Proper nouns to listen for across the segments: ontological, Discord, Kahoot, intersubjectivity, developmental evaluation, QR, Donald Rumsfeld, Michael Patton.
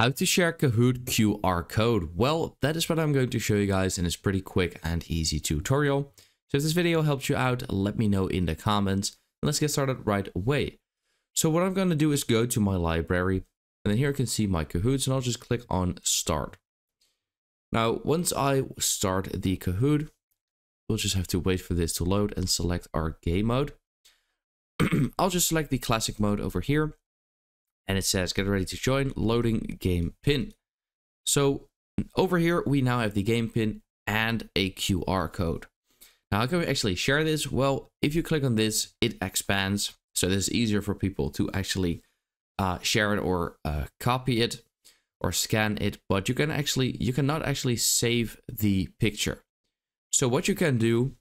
How to share Kahoot QR code. Well, that is what I'm going to show you guys in this pretty quick and easy tutorial. So if this video helps you out, let me know in the comments. And let's get started right away. So what I'm going to do is go to my library, and then here I can see my Kahoots, and I'll just click on start. Now, once I start the Kahoot, we'll just have to wait for this to load and select our game mode. I'll just select the classic mode over here. And it says, get ready to join, loading game pin. So over here, we now have the game pin and a QR code. Now, how can we actually share this? Well, if you click on this, it expands. So this is easier for people to actually share it or copy it or scan it. But you cannot actually save the picture. So what you can do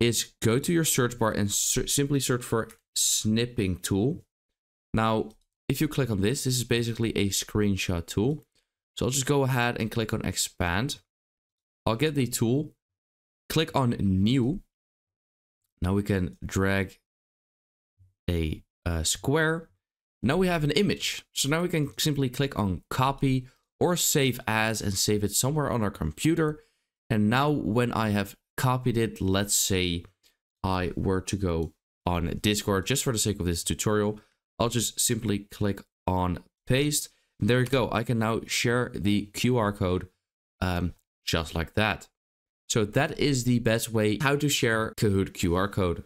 is go to your search bar and simply search for snipping tool. Now, if you click on this, this is basically a screenshot tool. So I'll just go ahead and click on expand. I'll get the tool, click on new. Now we can drag a square. Now we have an image. So now we can simply click on copy or save as and save it somewhere on our computer. And now when I have copied it, let's say I were to go on Discord, just for the sake of this tutorial, I'll just simply click on paste. There you go. I can now share the QR code just like that. So that is the best way how to share Kahoot QR code.